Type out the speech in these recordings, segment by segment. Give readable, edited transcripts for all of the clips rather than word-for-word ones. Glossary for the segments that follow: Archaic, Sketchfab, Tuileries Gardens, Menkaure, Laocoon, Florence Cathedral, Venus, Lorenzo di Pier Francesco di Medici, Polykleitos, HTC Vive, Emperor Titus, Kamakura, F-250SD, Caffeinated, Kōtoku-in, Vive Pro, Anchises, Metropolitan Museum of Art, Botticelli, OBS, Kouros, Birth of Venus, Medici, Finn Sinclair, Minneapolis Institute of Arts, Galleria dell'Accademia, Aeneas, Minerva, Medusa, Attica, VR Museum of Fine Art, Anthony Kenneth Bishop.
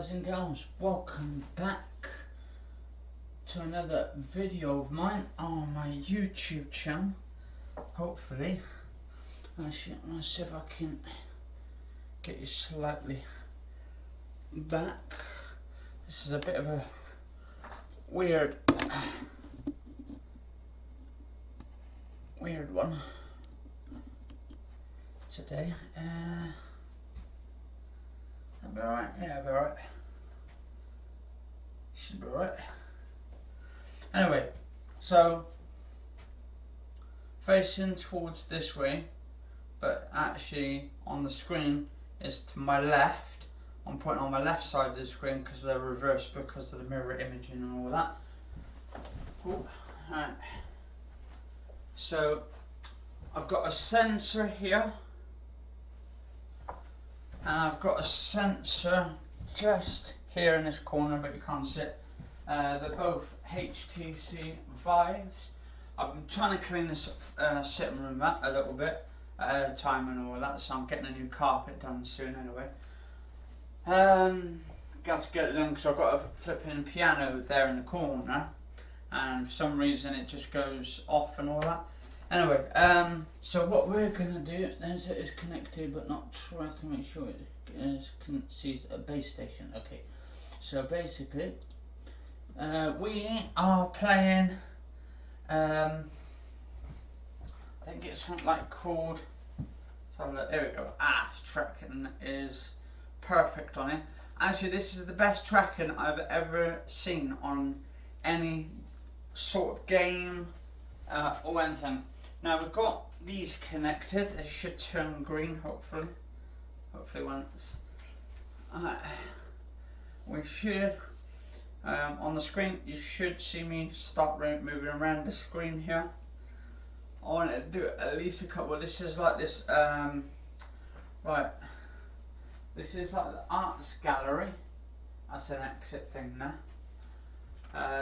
guys and girls, welcome back to another video of mine on my YouTube channel. Hopefully, let's see if I can get you slightly back. This is a bit of a weird, one today. I'll be alright, yeah, I'll be alright. Should be alright. Anyway, so facing towards this way, but actually on the screen is to my left. I'm pointing on my left side of the screen because they're reversed because of the mirror imaging and all that. Alright. So I've got a sensor here. And I've got a sensor just here in this corner, but you can't see it. They're both HTC Vives. I've been trying to clean this sitting room up a little bit at a time and all that, so I'm getting a new carpet done soon anyway. Got to get it done because I've got a flipping piano there in the corner, and for some reason it just goes off and all that. Anyway, so what we're gonna do, there's it is connected but not tracking, make sure it sees a base station. Okay, so basically, we are playing, I think it's something like called, so look, there we go, tracking is perfect on it. Actually, this is the best tracking I've ever seen on any sort of game or anything. Now we've got these connected, they should turn green hopefully, once. We should, on the screen, you should see me start moving around the screen here. I want to do at least a couple, this is like this, right, this is like the arts gallery, that's an exit thing there.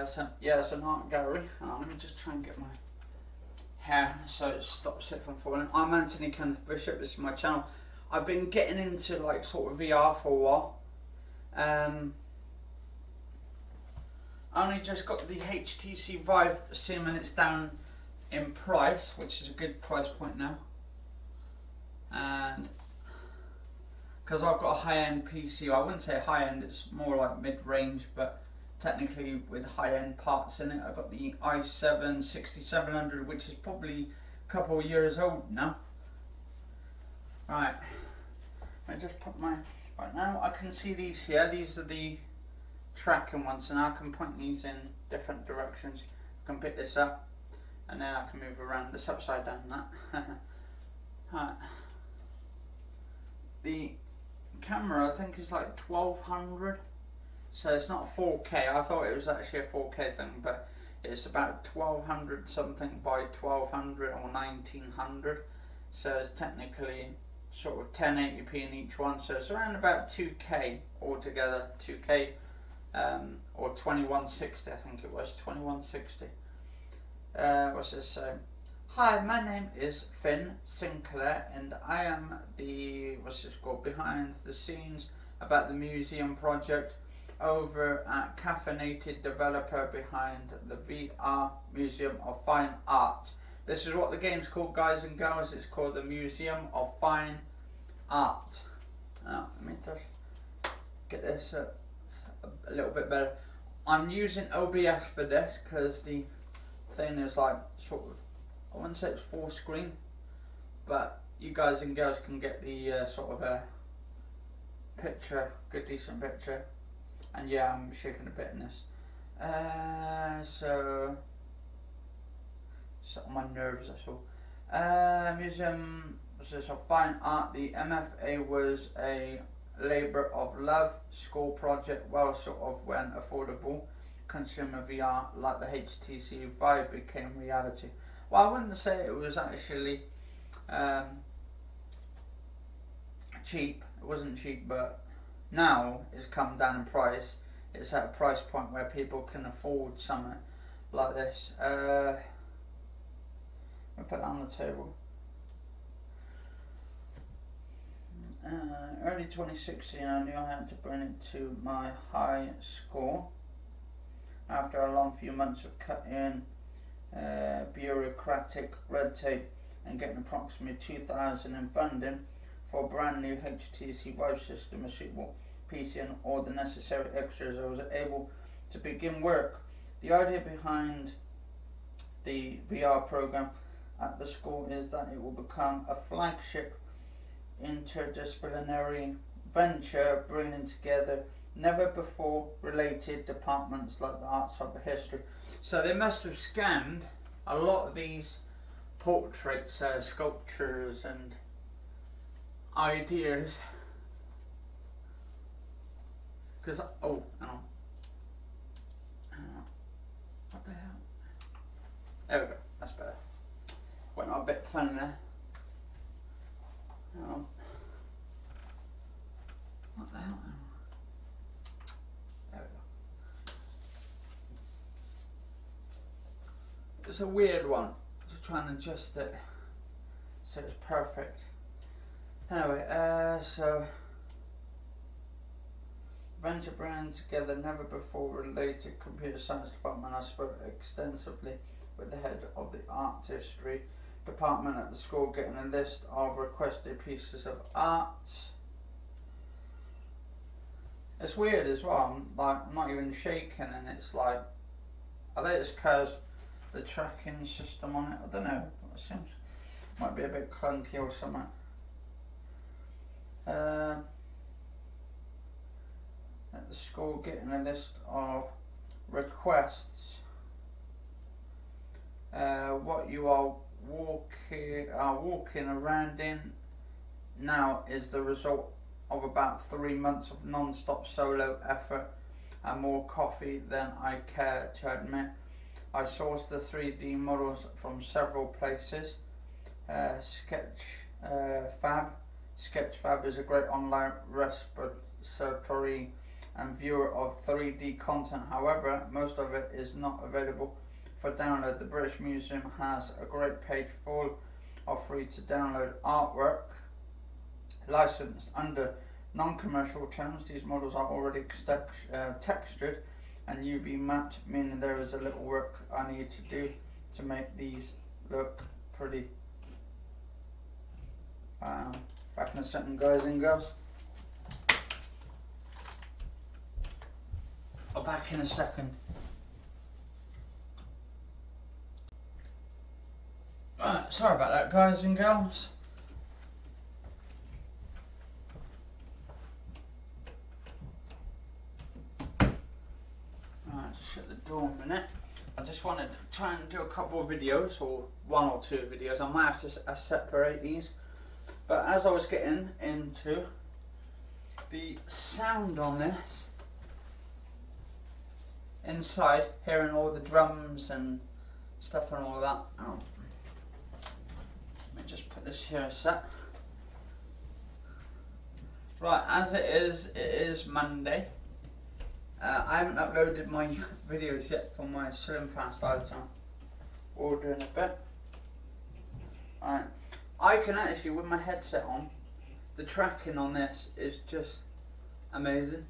So yeah, it's an art gallery. Let me just try and get my hair so it stops it from falling. I'm Anthony Kenneth Bishop, this is my channel. I've been getting into like sort of VR for a while. I only just got the HTC Vive sim and it's down in price, which is a good price point now. And because I've got a high-end PC, I wouldn't say high-end, it's more like mid-range, but technically with high-end parts in it. I've got the i7 6700, which is probably a couple of years old now. Right, I just put my, right now I can see these here, these are the tracking ones, and I can point these in different directions. I can pick this up and then I can move around this upside down that. Right. The camera I think is like 1200. So it's not 4K, I thought it was actually a 4K thing, but it's about 1200 something by 1200 or 1900. So it's technically sort of 1080p in each one, so it's around about 2K altogether, 2K or 2160, I think it was, 2160. What's this say? Hi, my name is Finn Sinclair and I am the, what's this called, behind the scenes about the museum project over at Caffeinated, developer behind the VR Museum of Fine Art. This is what the game's called, guys and girls. It's called the Museum of Fine Art. Now, let me just get this a little bit better. I'm using OBS for this because the thing is like sort of, I wouldn't say it's full screen, but you guys and girls can get the sort of a picture, good decent picture. And yeah, I'm shaking a bit in this. So my nerves, that's all. Museum, what's this, of Fine Art. The MFA was a labour of love school project, well, sort of when affordable consumer VR like the HTC Vive became reality. Well, I wouldn't say it was actually cheap. It wasn't cheap, but now it's come down in price. It's at a price point where people can afford something like this. I'll put that on the table. early 2016, I knew I had to bring it to my high score after a long few months of cutting bureaucratic red tape and getting approximately 2,000 in funding for a brand new HTC Vive system, a suitable PC and all the necessary extras. I was able to begin work. The idea behind the VR program at the school is that it will become a flagship interdisciplinary venture, bringing together never before related departments like the arts, of the history. So they must have scanned a lot of these portraits, sculptures and ideas, because oh no, what the hell, there we go, that's better, went on a bit fun there. Hang on. What the hell? There we go. It's a weird one to try and adjust it so it's perfect. Anyway, so venture brand together never before related computer science department. I spoke extensively with the head of the artistry department at the school, getting a list of requested pieces of art. It's weird as well, I'm not even shaking, and it's like, I think it's because the tracking system on it, I don't know, it seems, might be a bit clunky or something. At the school, getting a list of requests, what you are walking around in now is the result of about 3 months of non-stop solo effort and more coffee than I care to admit. I sourced the 3D models from several places. Sketchfab is a great online repository and viewer of 3D content, however most of it is not available for download. The British Museum has a great page full of free to download artwork licensed under non-commercial terms. These models are already textured and UV mapped, meaning there is a little work I need to do to make these look pretty. Back in a second, guys and girls. I'll back in a second. Sorry about that, guys and girls. Alright, shut the door a minute. I just wanted to try and do a couple of videos, or one or two videos. I might have to separate these. But as I was getting into the sound on this, inside, hearing all the drums and stuff and all that. Oh. Just put this here a sec. Right, as it is Monday. I haven't uploaded my videos yet for my Slim Fast item. All doing a bit. Alright, I can actually, with my headset on, the tracking on this is just amazing.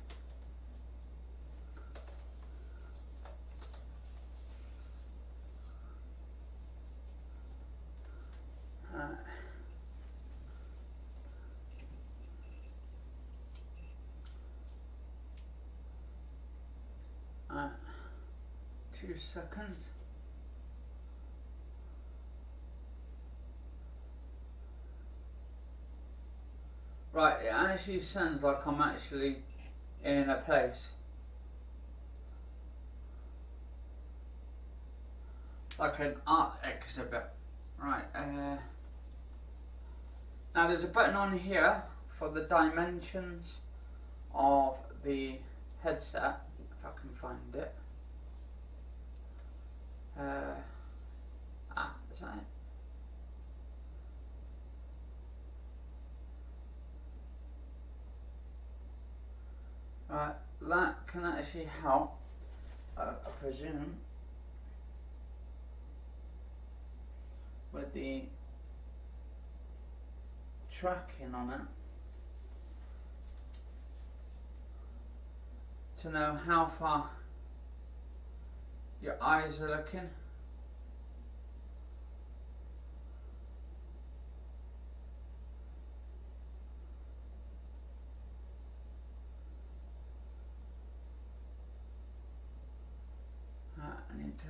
Alright, 2 seconds. Right, it actually sounds like I'm actually in a place. Like an art exhibit. Right, now there's a button on here for the dimensions of the headset, if I can find it. Is that it? Right, that can actually help, I presume, with the tracking on it. to know how far your eyes are looking. I need to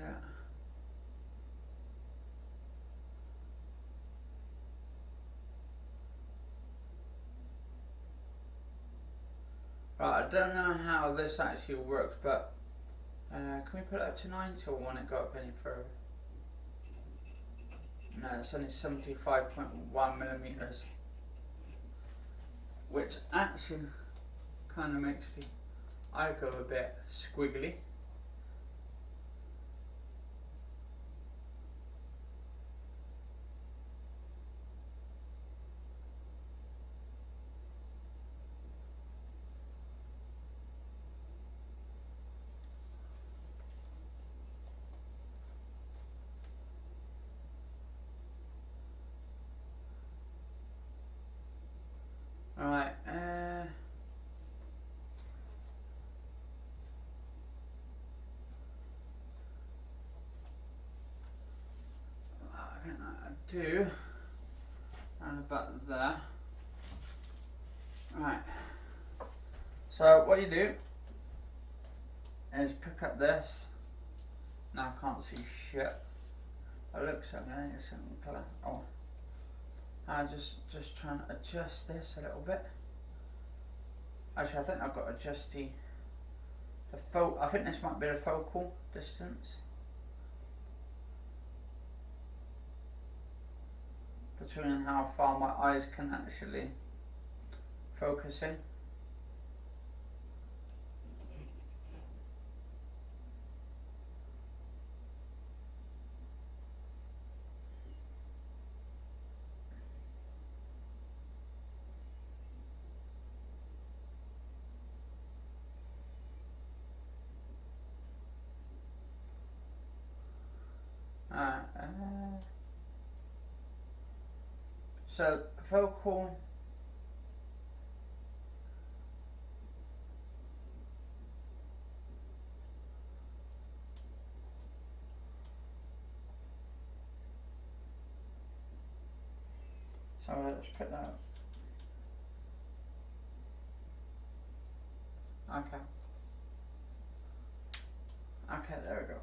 I don't know how this actually works, but can we put it up to 90 or won't it go up any further? No, it's only 75.1 millimeters, which actually kind of makes the eye go a bit squiggly. Do and about there. Right, so what you do is pick up this. Now I can't see shit. It looks like I need something colour. Oh, I'm just trying to adjust this a little bit. Actually, I think I've got to adjust the focal. I think this might be the focal distance between how far my eyes can actually focus in. So focal so let's put that up. Okay. Okay, there we go.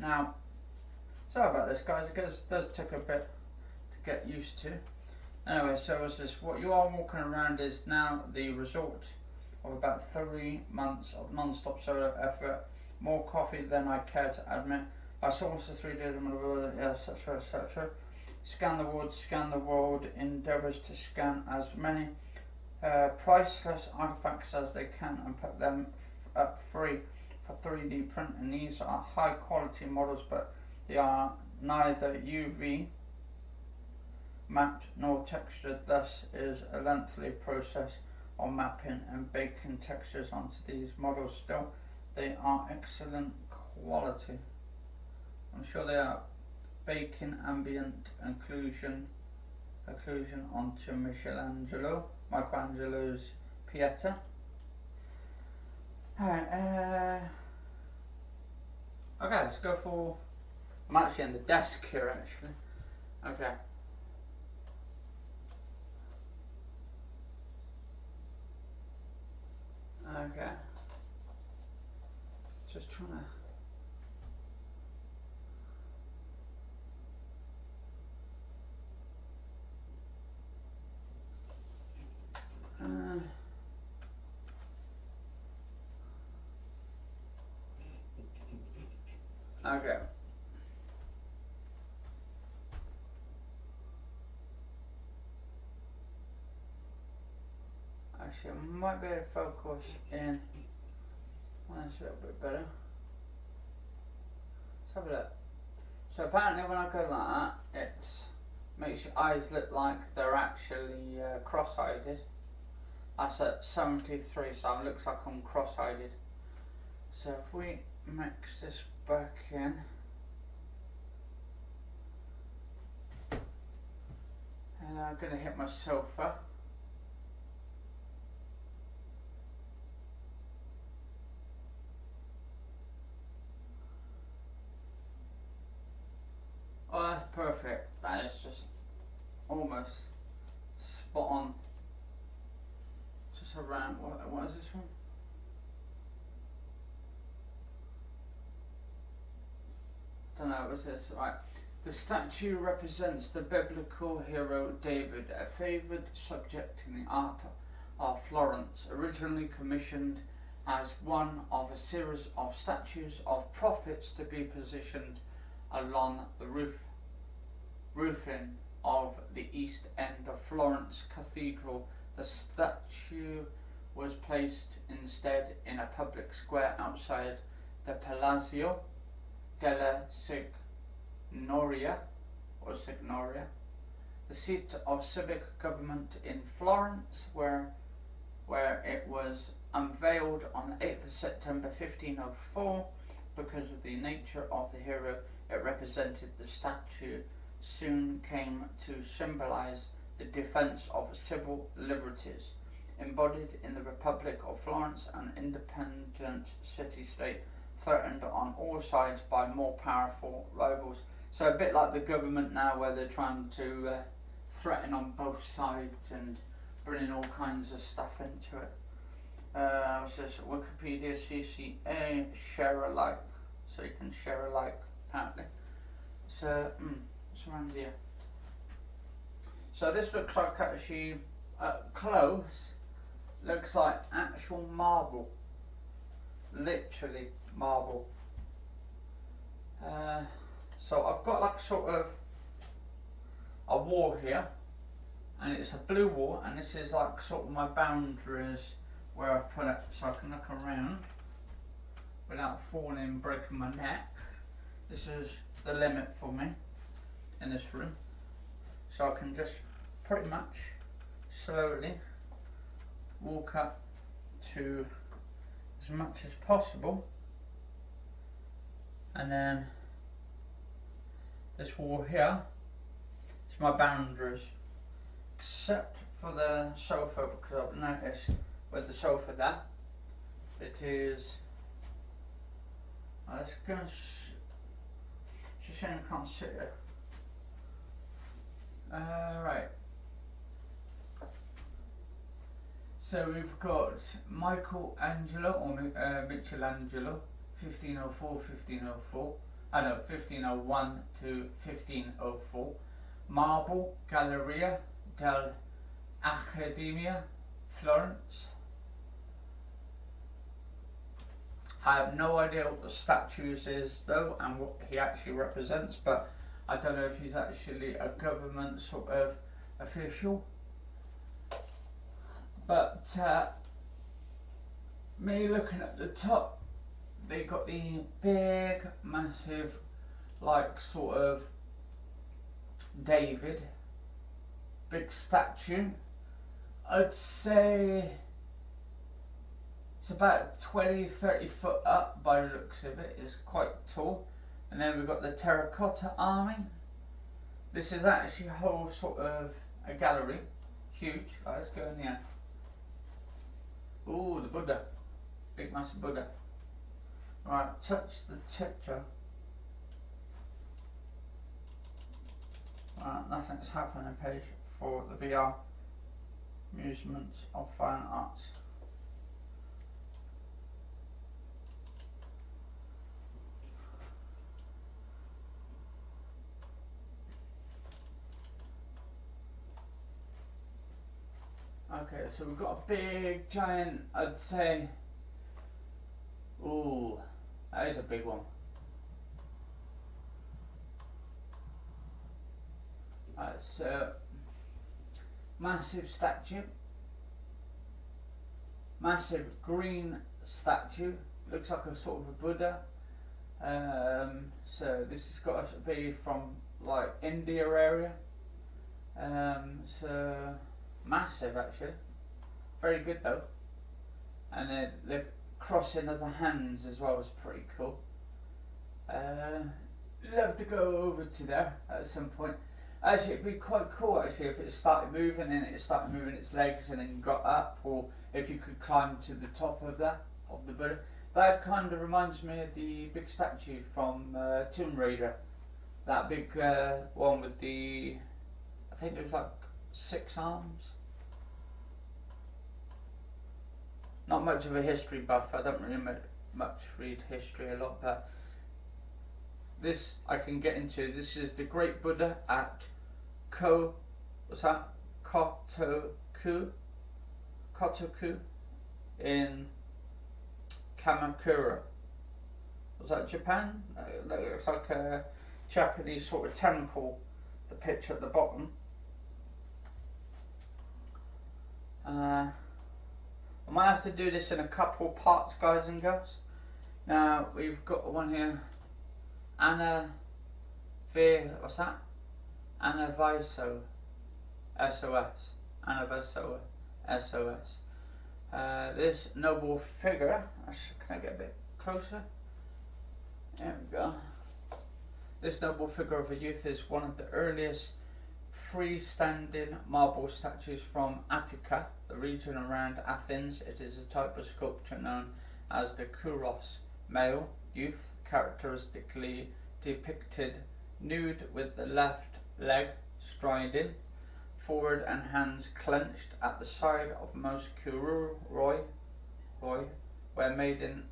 Now sorry about this guys, because it does take a bit get used to. Anyway, so is this what you are walking around is now the result of about 3 months of non-stop solo effort, more coffee than I care to admit. I sourced the 3 days of my world, etc., etc. Scan the world, endeavours to scan as many priceless artifacts as they can and put them up free for 3D print, and these are high quality models, but they are neither UV mapped nor textured. Thus is a lengthy process of mapping and baking textures onto these models. Still, they are excellent quality. I'm sure they are. Baking ambient occlusion onto Michelangelo's Pietà. Alright, okay, let's go for, I'm actually in the desk here actually. Okay. Okay, just trying to okay. Actually, I might be able to focus in. Well, that's a little bit better. Let's have a look. So apparently when I go like that, it makes your eyes look like they're actually cross-eyed. That's at 73, so it looks like I'm cross-eyed. So if we mix this back in. And I'm going to hit my sofa. Oh, that's perfect. That is just almost spot on. Just around, what is this one? Don't know, what's this? Right. The statue represents the biblical hero David, a favoured subject in the art of Florence, originally commissioned as one of a series of statues of prophets to be positioned along the roofing of the east end of Florence Cathedral. The statue was placed instead in a public square outside the Palazzo della Signoria, the seat of civic government in Florence, where it was unveiled on 8th of September 1504. Because of the nature of the hero it represented, the statue soon came to symbolize the defense of civil liberties, embodied in the Republic of Florence, an independent city-state threatened on all sides by more powerful rivals. So a bit like the government now, where they're trying to threaten on both sides and bringing all kinds of stuff into it. Says Wikipedia CCA share alike, so you can share alike apparently. So it's around here. So this looks like actually close, looks like actual marble, literally marble. So I've got like sort of a wall here, and it's a blue wall, and this is like sort of my boundaries where I put it, so I can look around without falling and breaking my neck. This is the limit for me in this room, so I can just pretty much slowly walk up to as much as possible, and then this wall here is my boundaries, except for the sofa, because I've noticed with the sofa there it is, let's go, it's a shame I can't sit here. Right, so we've got Michelangelo, or Michelangelo, 1501 to 1504, marble, Galleria dell'Accademia, Florence. I have no idea what the statues is though, and what he actually represents, but I don't know if he's actually a government sort of official. But me looking at the top, they've got the big massive like sort of David, big statue. I'd say it's about 20-30 foot up by the looks of it, it's quite tall. And then we've got the terracotta army. This is actually a whole sort of a gallery, huge. Right, let's go in here. Ooh, the Buddha, big massive Buddha. Right, touch the picture. Right, nothing's happening. Page for the VR Museum of Fine Arts. Okay, so we've got a big giant, I'd say, ooh, that is a big one. That's a massive statue, massive green statue, looks like a sort of a Buddha. So this has got to be from like India area. So massive actually, very good though. And then the crossing of the hands as well is pretty cool. Love to go over to there at some point. Actually, it'd be quite cool actually if it started moving and it started moving its legs and then got up, or if you could climb to the top of that, of the Buddha. That kind of reminds me of the big statue from Tomb Raider, That big one with the, I think it was like 6 arms. Not much of a history buff, I don't really much read history a lot, but this I can get into. This is the Great Buddha at Kotoku in Kamakura. Was that Japan? That looks like a Japanese sort of temple, the picture at the bottom. I might have to do this in a couple parts, guys and girls. Now we've got one here, Anna Viso SOS. This noble figure, can I get a bit closer? There we go. This noble figure of a youth is one of the earliest freestanding marble statues from Attica, the region around Athens. It is a type of sculpture known as the Kouros, male, youth, characteristically depicted nude with the left leg striding forward and hands clenched at the side of most Kouros were made in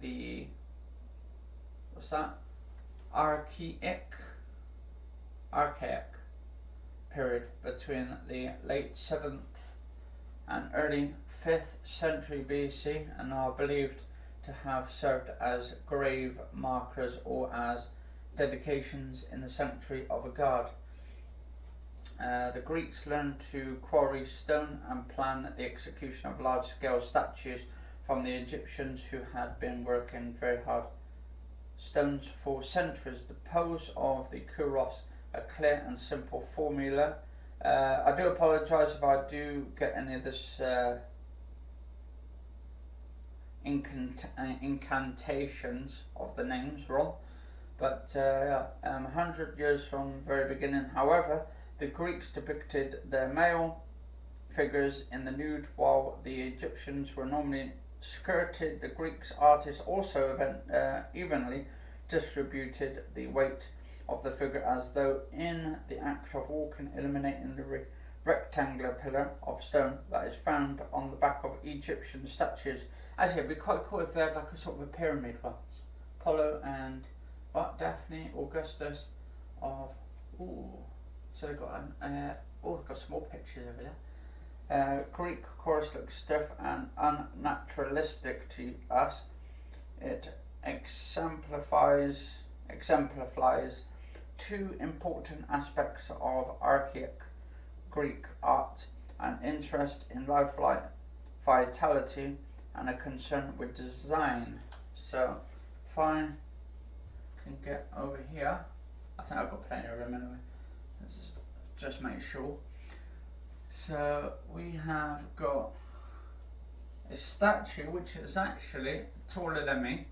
the Archaic period between the late 7th and early 5th century BC, and are believed to have served as grave markers or as dedications in the sanctuary of a god. The Greeks learned to quarry stone and plan the execution of large-scale statues from the Egyptians, who had been working very hard stones for centuries. The pose of the Kouros, a clear and simple formula. I do apologise if I do get any of this incantations of the names wrong, but 100 years from the very beginning, however, the Greeks depicted their male figures in the nude, while the Egyptians were normally skirted. The Greeks artists also evenly distributed the weight of the figure, as though in the act of walking, eliminating the rectangular pillar of stone that is found on the back of Egyptian statues. Actually, it'd be quite cool if they had like a sort of a pyramid once. Apollo and what? Daphne, Augustus of. Ooh, so they've got an. Oh, they've got some more pictures over there. Greek Kouros looks stiff and unnaturalistic to us. It exemplifies two important aspects of archaic Greek art: an interest in lifelike vitality and a concern with design. So if I can get over here, I think I've got plenty of room anyway. Let's just make sure. So we have got a statue which is actually taller than me,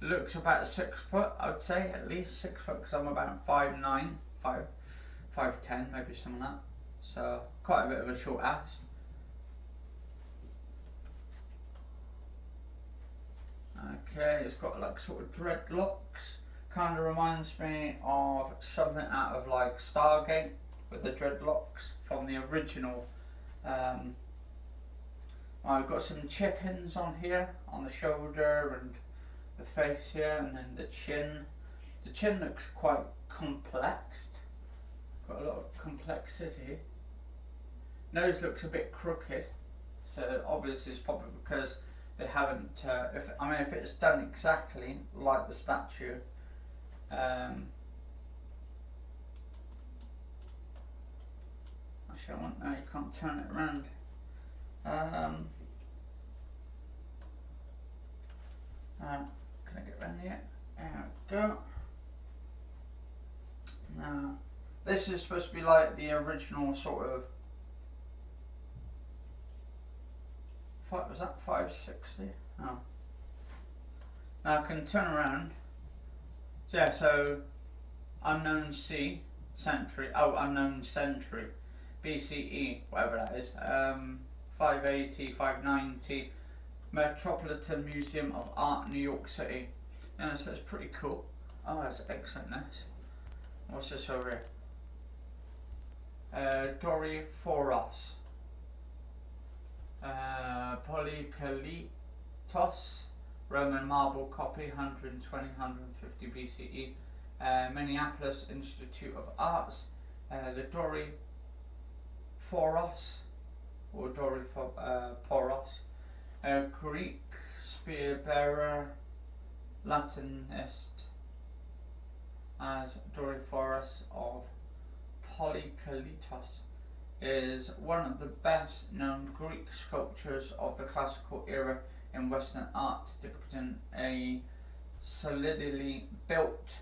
looks about 6 foot, I would say, at least 6 foot, because I'm about 5'9", 5'10", maybe something like that, so quite a bit of a short ass. Okay, it's got like sort of dreadlocks, kind of reminds me of something out of like Stargate, with the dreadlocks from the original. I've got some chippings on here, on the shoulder and the face here, and then the chin. The chin looks quite complexed, got a lot of complexity. Nose looks a bit crooked, so obviously it's probably because they haven't, if it's done exactly like the statue, I want now, you can't turn it around. Can I get around here? There we go. Now, this is supposed to be like the original sort of. Was that 560? Oh. Now I can turn around. So, yeah, so unknown C century. Oh, unknown century. BCE, whatever that is, 580, 590, Metropolitan Museum of Art, New York City. Yeah, so it's pretty cool. Oh, that's excellent. What's this over here? Doryphoros, Polykleitos, Roman marble copy, 120-150 BCE, Minneapolis Institute of Arts. The Doryphoros, or Doryphoros, Greek spear bearer, Latinist as Doryphoros of Polykleitos, is one of the best known Greek sculptures of the classical era in Western art, depicting a solidly built,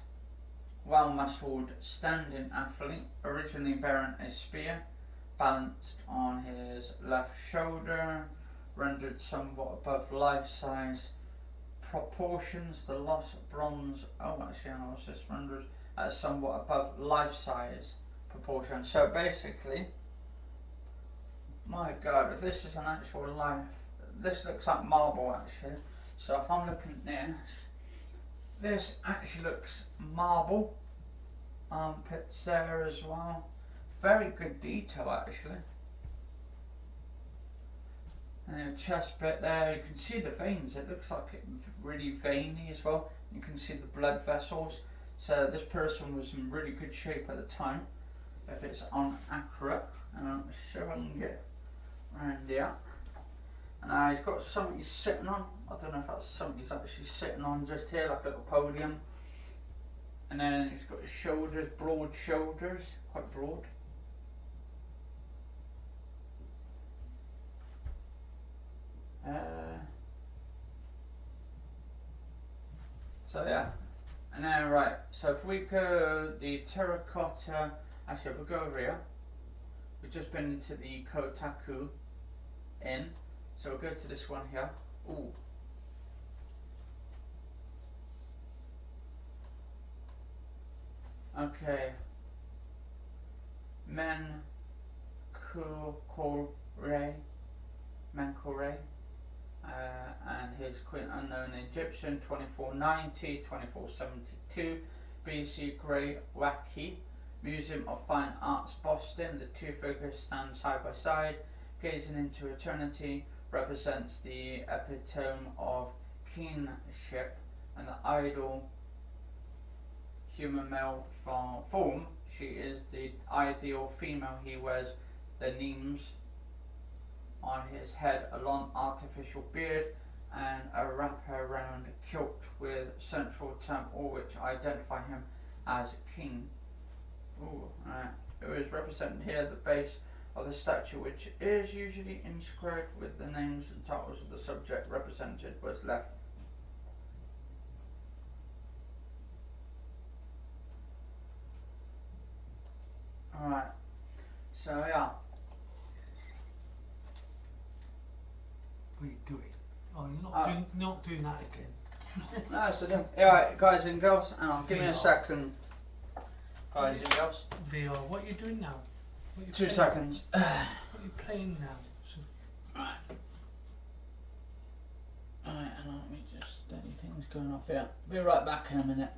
well-muscled standing athlete, originally bearing a spear balanced on his left shoulder, rendered somewhat above life-size proportions. The lost bronze, rendered at somewhat above life-size proportions. So basically, my God, if this is an actual life, this looks like marble actually. So if I'm looking at this, this actually looks marble. Armpits there as well. Very good detail actually. And the chest bit there, you can see the veins. It looks like it really veiny as well. You can see the blood vessels. So this person was in really good shape at the time, if it's on accurate. So I can get around here. Now he's got something he's sitting on. I don't know if that's something he's actually sitting on just here, like a little podium. And then he's got his shoulders, broad shoulders, quite broad. So yeah. And then right, so if we go the terracotta, actually if we go over here, we've just been into the Kōtoku-in. So we'll go to this one here. Ooh. Okay. Menkaure, and his queen unknown Egyptian, 2490-2472 BC, Grey Wacky, Museum of Fine Arts, Boston. The two figures stand side by side, gazing into eternity. Represents the epitome of kingship, and the ideal human male form. She is the ideal female. He wears the nemes on his head, a long artificial beard, and a wrapper around kilt with central temple, which identify him as king. Ooh, right. It is represented here, the base of the statue, which is usually inscribed with the names and titles of the subject represented, was left. Alright, so yeah. What are you doing? Oh, you're not doing that again. No, so then, alright, guys and girls, hang on, give me a second. Guys and girls. VR, what are you doing now? 2 seconds. What are you playing now? Right. Alright, and let me just, anything's going off here. Be right back in a minute.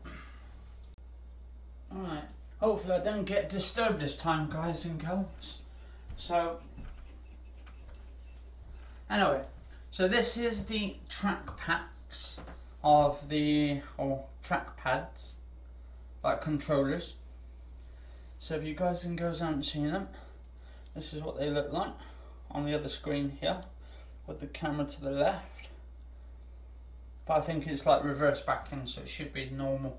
Alright, hopefully I don't get disturbed this time, guys and girls. So, anyway, so this is the track packs of the, or track pads, like controllers. So if you guys and girls haven't seen them, this is what they look like on the other screen here, with the camera to the left. But I think it's like reverse backing, so it should be normal.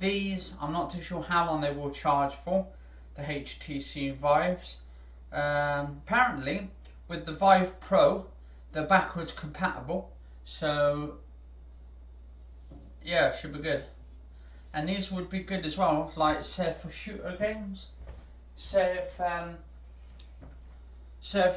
These, I'm not too sure how long they will charge for, the HTC Vives. Apparently, with the Vive Pro, they're backwards compatible, so yeah, it should be good. And these would be good as well, like say for shooter games. Say if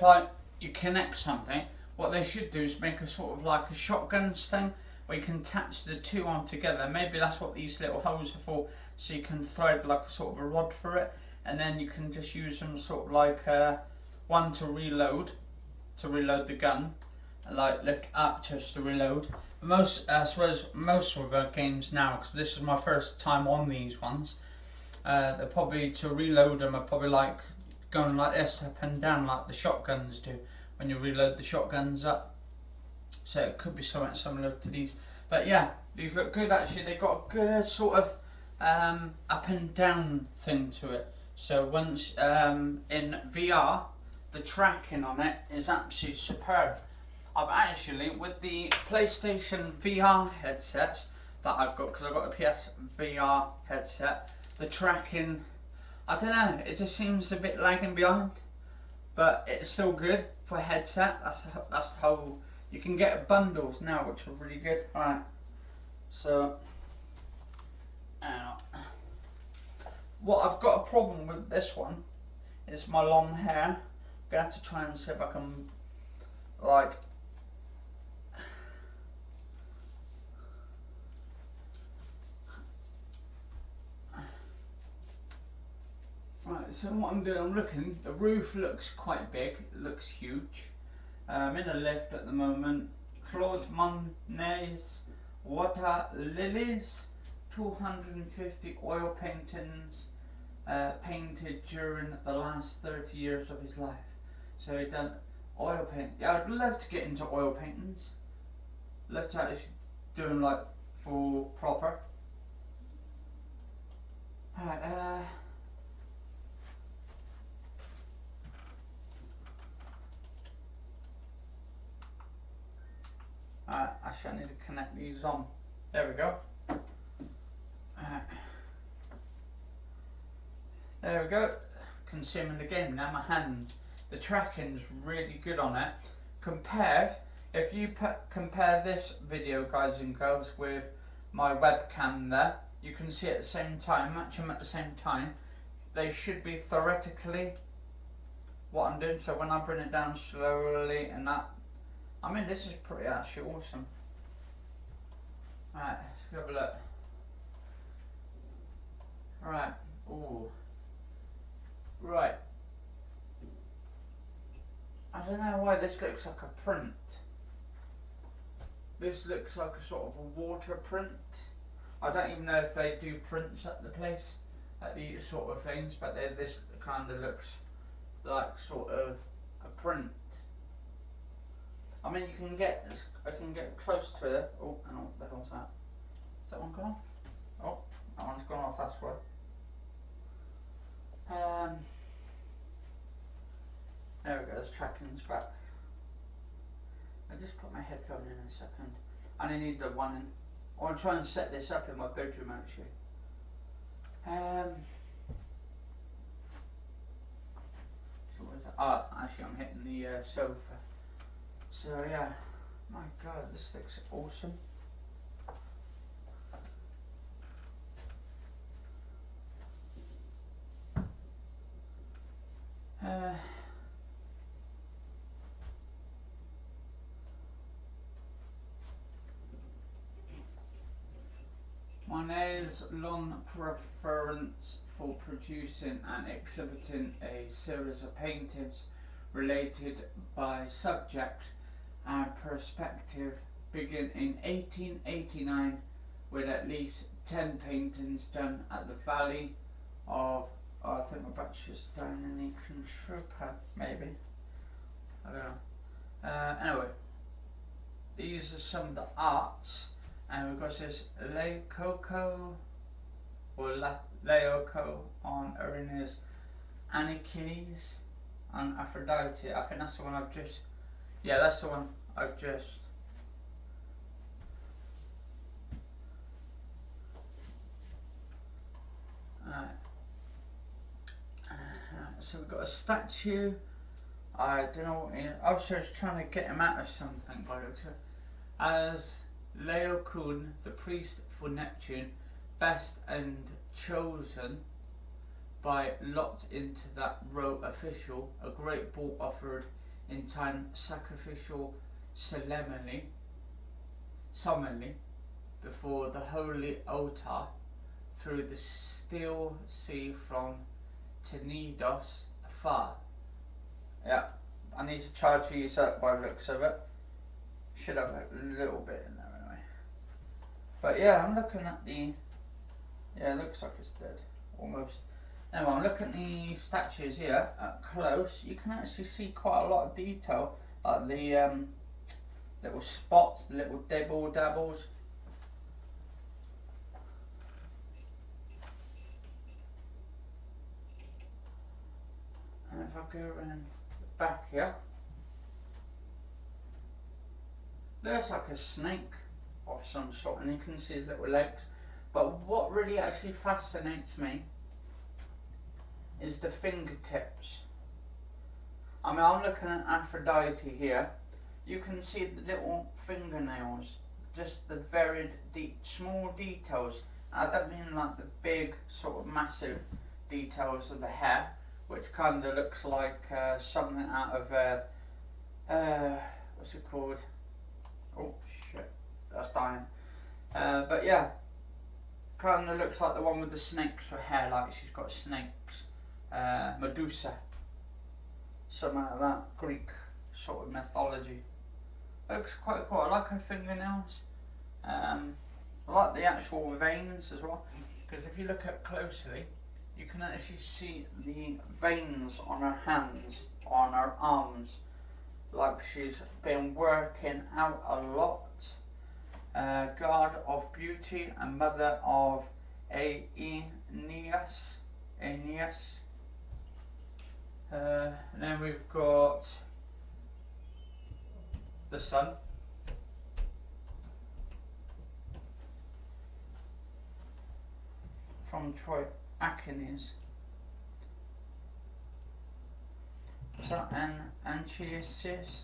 like you connect something, what they should do is make a sort of like a shotgun thing where you can attach the two on together. Maybe that's what these little holes are for, so you can thread like a sort of a rod for it, and then you can just use them sort of like one to reload the gun, like lift up just to reload. But most, I suppose most of the games now, because this is my first time on these ones, they're probably, to reload them, are probably like going like this up and down like the shotguns do when you reload the shotguns up. So it could be something similar to these. But yeah, these look good actually. They've got a good sort of up and down thing to it. So once in VR, the tracking on it is absolutely superb. I've actually, with the PlayStation VR headsets that I've got, because I've got a PSVR headset, the tracking, I don't know, it just seems a bit lagging behind, but it's still good for a headset. That's the whole, you can get bundles now, which are really good. Alright, so, now, what I've got a problem with this one is my long hair. I'm going to have to try and see if I can, like, right, so what I'm doing, I'm looking, the roof looks quite big, it looks huge. I'm in a lift at the moment. Claude Monet's Water Lilies, 250 oil paintings painted during the last 30 years of his life. So he done oil paint. Yeah, I'd love to get into oil paintings. Love to actually do them like for proper. Alright, actually I need to connect these on. There we go. There we go. Consuming the game now, my hands. The tracking's really good on it. Compared, if you compare this video, guys and girls, with my webcam there, you can see at the same time, match them at the same time. They should be theoretically what I'm doing. So when I bring it down slowly and that, I mean, this is pretty actually awesome. Alright, let's have a look. Alright, ooh. Right. I don't know why this looks like a print. This looks like a sort of a water print. I don't even know if they do prints at the place, at these sort of things, but this kind of looks like sort of a print. I mean, you can get this, I can get close to it. Oh, and what the hell's that? Is that one gone? Oh, that one's gone off, that's why. There we go, the tracking's back. I just put my headphone in a second. And I need the one in. I want to try and set this up in my bedroom actually. So what is that? Oh, actually I'm hitting the sofa. So yeah, my god, this looks awesome. Monet's long preference for producing and exhibiting a series of paintings related by subject and perspective began in 1889 with at least 10 paintings done at the Valley of, oh, I think my bachelor's down in the Contropa, maybe, I don't know. Anyway, these are some of the arts, and we've got this Leococo or Leoco on Arena's Anchises and Aphrodite. I think that's the one I've just, yeah, that's the one I've just. Alright. So we've got a statue. I don't know what. Also, it's trying to get him out of something by the looks of it. As Laocoon, the priest for Neptune, best and chosen by lot into that row official, a great bull offered in time sacrificial solemnly before the holy altar through the still sea from Tenedos afar. Yeah, I need to charge these up by the looks of it. Should have a little bit in there anyway. But yeah, I'm looking at the... yeah, it looks like it's dead, almost. Anyway, I'm looking at the statues here up close. You can actually see quite a lot of detail, like the little spots, the little dibble dabbles. And if I go around the back here, looks like a snake of some sort, and you can see his little legs. But what really actually fascinates me is the fingertips. I mean, I'm looking at Aphrodite here. You can see the little fingernails, just the varied deep, small details. I don't mean like the big sort of massive details of the hair, which kind of looks like something out of what's it called? Oh shit, that's dying. But yeah, kind of looks like the one with the snakes for hair, like she's got snakes. Medusa, something like that, Greek sort of mythology. Looks quite cool. I like her fingernails. I like the actual veins as well, because if you look up closely, you can actually see the veins on her hands, on her arms, like she's been working out a lot. God of beauty and mother of Aeneas. And then we've got the sun. From Troy Achilles. Is that an Anchises?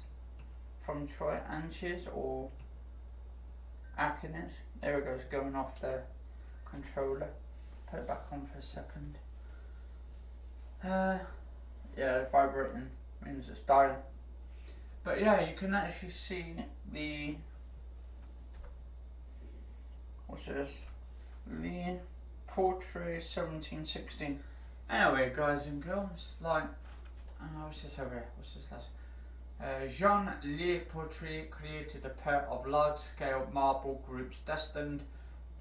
From Troy Anchises or Achilles? There it goes, going off the controller. Put it back on for a second. Yeah, vibrating means it's dying. But yeah, you can actually see the... what's this? The Portrait 1716. Anyway, guys and girls, like... what's this over here? What's this last? Jean Le Portrait created a pair of large-scale marble groups destined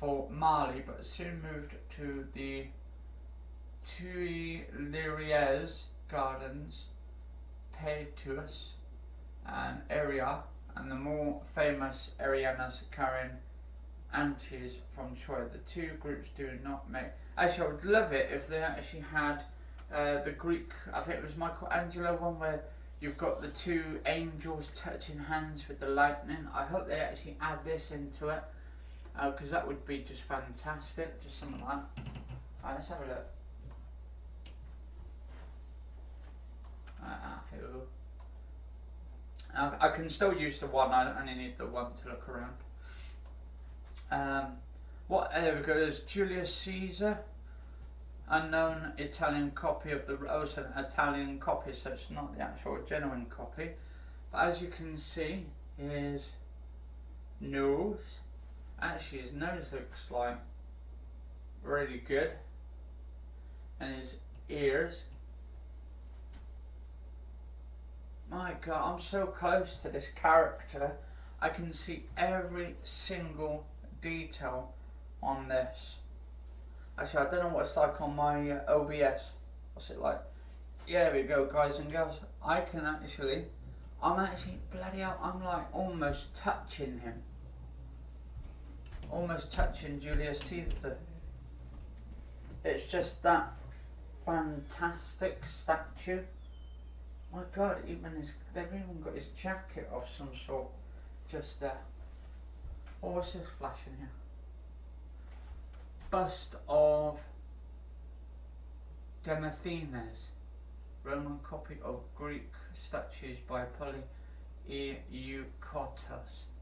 for Mali, but soon moved to the Tuileries Gardens, Pietà, and area, and the more famous Arenas carrying Anchises from Troy. The two groups do not make... actually, I would love it if they actually had the Greek, I think it was Michelangelo one, where you've got the two angels touching hands with the lightning. I hope they actually add this into it, because that would be just fantastic, just something like that. Alright, let's have a look. Here we go. I can still use the one, I only need the one to look around. There we go, there's Julius Caesar. Unknown Italian copy of the... oh, it's an Italian copy, so it's not the actual genuine copy. But as you can see, his nose. Actually, his nose looks like really good. And his ears. My God, I'm so close to this character. I can see every single detail on this. Actually, I don't know what it's like on my OBS. What's it like? Yeah, there we go, guys and girls. I can actually... I'm actually... bloody hell, I'm like almost touching him. Almost touching Julius Caesar. It's just that fantastic statue. My God, even his... they've even got his jacket of some sort just there. Oh, what's this flashing here? Bust of Demosthenes, Roman copy of Greek statues by Polykleitos,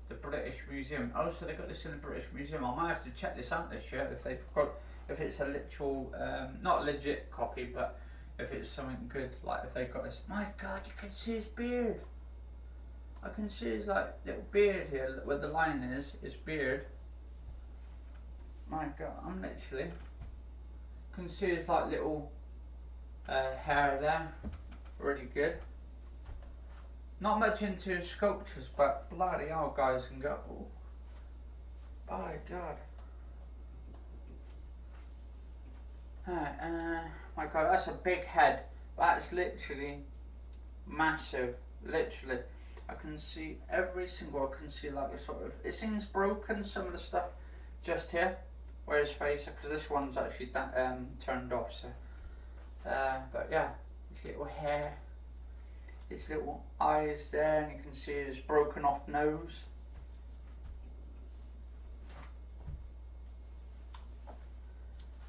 the British Museum. Oh, so they got this in the British Museum. I might have to check this out this year if they've got, if it's a literal, not legit copy, but if it's something good, like if they've got this. My God, you can see his beard. I can see his like little beard here where the line is. His beard. My God, I'm literally, can see his like little hair there, really good. Not much into sculptures, but bloody hell, guys can go. Oh. By God. My God, that's a big head. That's literally massive. Literally, I can see every single. I can see like a sort of. It seems broken. Some of the stuff just here, where his face, because this one's actually turned off. So, but yeah, his little hair, his little eyes there, and you can see his broken off nose.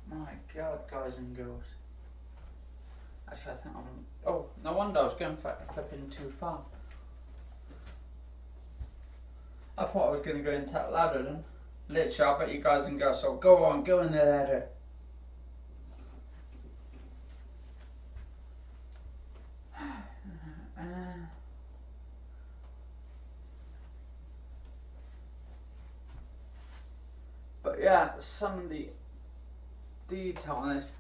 My God, guys and girls. Actually, I think I'm. Oh, no wonder I was going flipping too far. I thought I was going to go into that ladder then. Literally, I bet you guys and girls. So go on, go in the ladder. But yeah, some of the detail on this.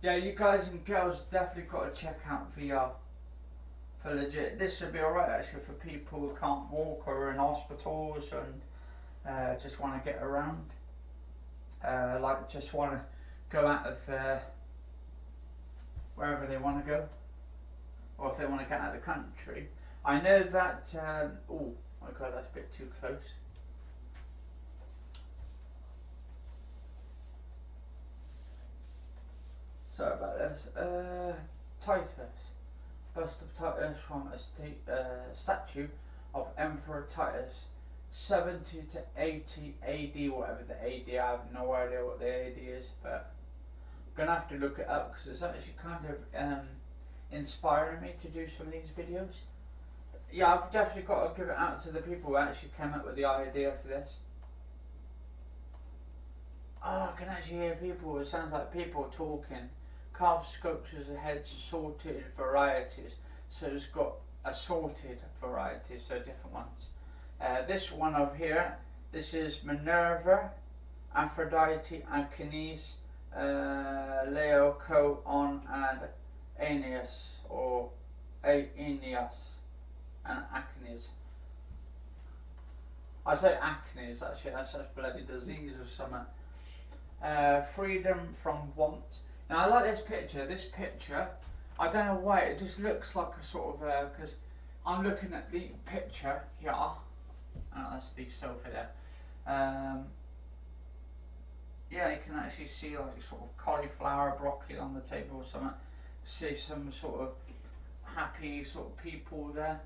Yeah, you guys and girls definitely got to check out VR for legit. This would be alright actually for people who can't walk or are in hospitals and just want to get around. Like just want to go out of wherever they want to go, or if they want to get out of the country. I know that. Oh my God, that's a bit too close. Sorry about this. Titus, bust of Titus from a statue of Emperor Titus, 70 to 80 AD, whatever the AD, I have no idea what the AD is, but I'm going to have to look it up because it's actually kind of inspiring me to do some of these videos. Yeah, I've definitely got to give it out to the people who actually came up with the idea for this. Oh, I can actually hear people, it sounds like people talking. Carved sculptures of heads, assorted varieties. So it's got assorted varieties, so different ones. This one over here, this is Minerva, Aphrodite, Anchises, Laocoon, and Aeneas, or Aeneas, and Anchises. I say Anchises, actually, that's a bloody disease or something. Freedom from want. Now I like this picture. This picture, I don't know why, it just looks like a sort of, because I'm looking at the picture here. Oh, that's the sofa there. Yeah, you can actually see like a sort of cauliflower, broccoli on the table or something. See some sort of happy sort of people there.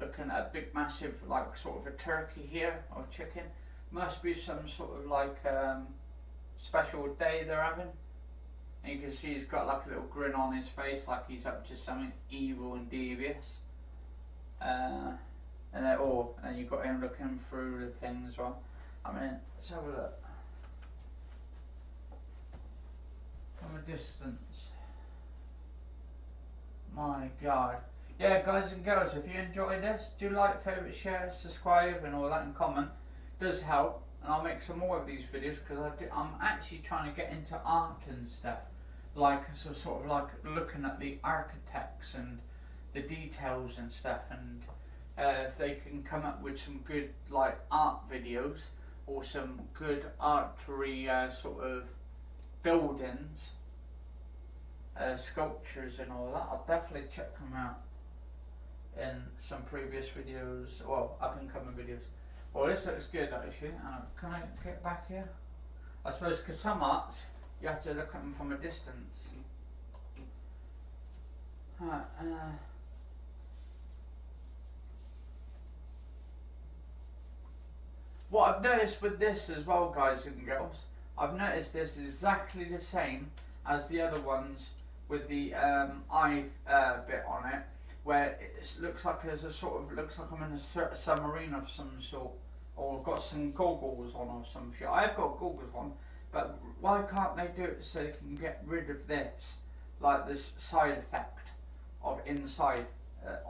Looking at a big massive like sort of a turkey here or chicken. Must be some sort of like special day they're having, and you can see he's got like a little grin on his face, like he's up to something evil and devious. And they're all, and you've got him looking through the thing as well. I mean, let's have a look from a distance. My God. Yeah, guys and girls, if you enjoyed this, do like, favorite, share, subscribe, and all that, and comment. Does help, and I'll make some more of these videos because I'm actually trying to get into art and stuff, like so sort of like looking at the architects and the details and stuff, and if they can come up with some good like art videos or some good artery sort of buildings, sculptures and all that, I'll definitely check them out in some previous videos, well, up and coming videos. Well, this looks good actually. Can I get back here? I suppose because some arts you have to look at them from a distance. Right, what I've noticed with this as well, guys and girls, I've noticed this is exactly the same as the other ones with the eye bit on it, where it looks like there's a sort of, looks like I'm in a submarine of some sort, or I've got some goggles on or some shit. I've got goggles on, but why can't they do it so they can get rid of this, like this side effect of inside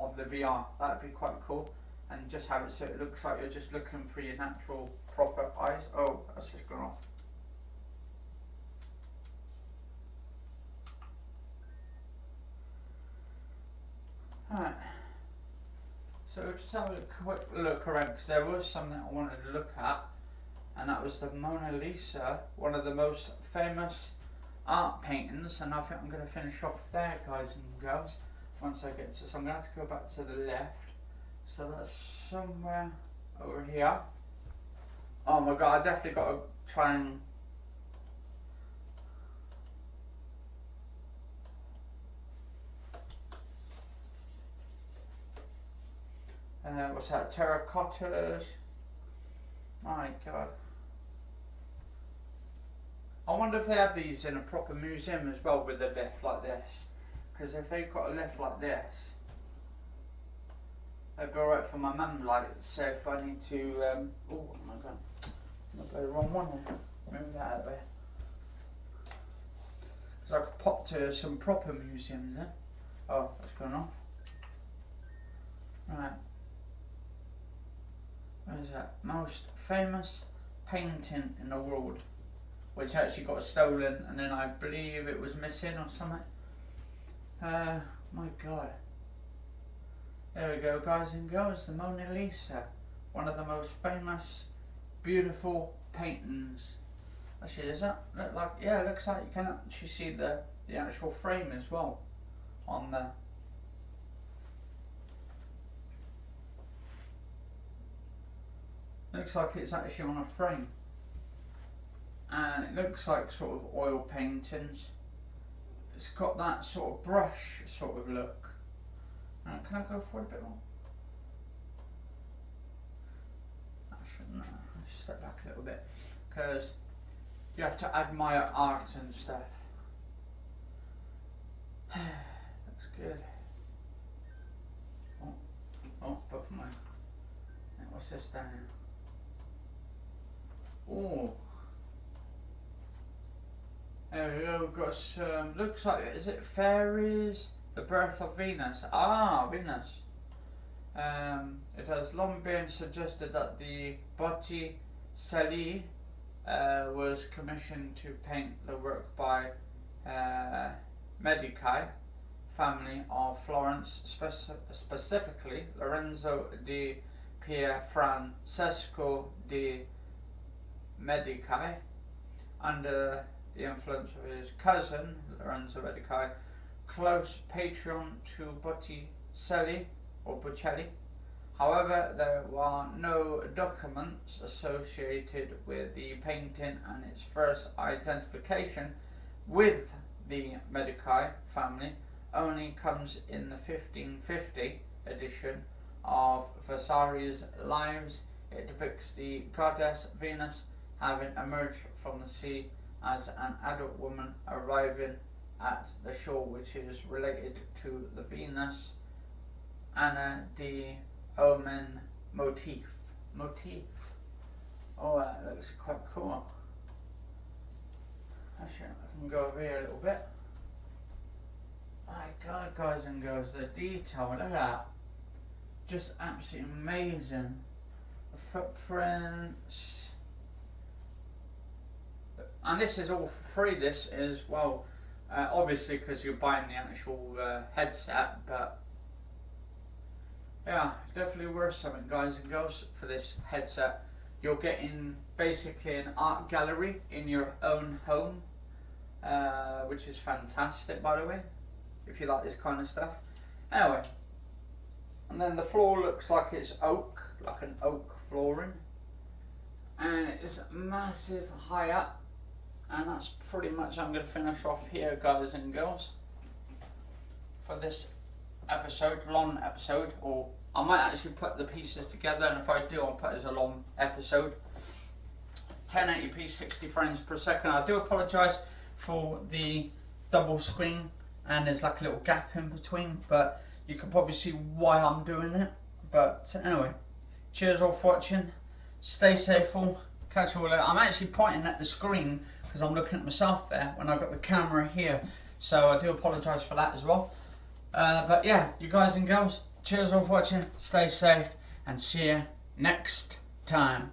of the VR? That'd be quite cool, and just have it so it looks like you're just looking through your natural proper eyes. Oh, that's just gone off. Alright, So we'll just have a quick look around because there was some that I wanted to look at, and that was the Mona Lisa, one of the most famous art paintings, and I think I'm going to finish off there, guys and girls, once I get to, so I'm going to have to go back to the left, so that's somewhere over here. Oh my god, I definitely got to try and what's that, terracottas, my god. I wonder if they have these in a proper museum as well with a lift like this, because if they've got a lift like this, that'd be alright for my mum, like, so if I need to, oh my god, I'm not going the wrong one, remove that out of the way, because I could pop to some proper museums then. Oh, that's going off. Right, what is that? Most famous painting in the world, which actually got stolen, and then I believe it was missing or something. My god. There we go, guys and girls, the Mona Lisa, one of the most famous, beautiful paintings. Actually, does that look like? Yeah, it looks like you can actually see the actual frame as well on the. Looks like it's actually on a frame, and it looks like sort of oil paintings. It's got that sort of brush sort of look. Now, can I go forward a bit more? I shouldn't. Step back a little bit, because you have to admire art and stuff. Looks good. Oh, oh, but my. What's this down here? Oh, there we go, we've got some, looks like, is it fairies? The birth of Venus. Ah, Venus. It has long been suggested that the Botticelli was commissioned to paint the work by Medici, family of Florence, specifically Lorenzo di Pier Francesco di Medici, under the influence of his cousin Lorenzo Medici, close patron to Botticelli or Botticelli. However, there are no documents associated with the painting, and its first identification with the Medici family only comes in the 1550 edition of Vasari's Lives. It depicts the goddess Venus having emerged from the sea as an adult woman arriving at the shore, which is related to the Venus Anna de Omen motif. Oh, that looks quite cool. Actually, I can go over here a little bit. My god, guys and girls, the detail, look at that. Just absolutely amazing. The footprints, and this is all free, this as well, obviously, because you're buying the actual headset, but yeah, definitely worth something, guys and girls, for this headset. You're getting basically an art gallery in your own home, which is fantastic, by the way, if you like this kind of stuff. Anyway, and then the floor looks like it's oak, like an oak flooring, and it's massive high up, and that's pretty much, I'm going to finish off here, guys and girls, for this episode, long episode, or I might actually put the pieces together, and if I do, I'll put it as a long episode. 1080p 60 frames per second. I do apologise for the double screen, and there's like a little gap in between, but you can probably see why I'm doing it. But anyway, cheers all for watching. Stay safe all. Catch you all later. I'm actually pointing at the screen because I'm looking at myself there when I've got the camera here. So I do apologise for that as well. But yeah, you guys and girls, cheers all for watching. Stay safe and see you next time.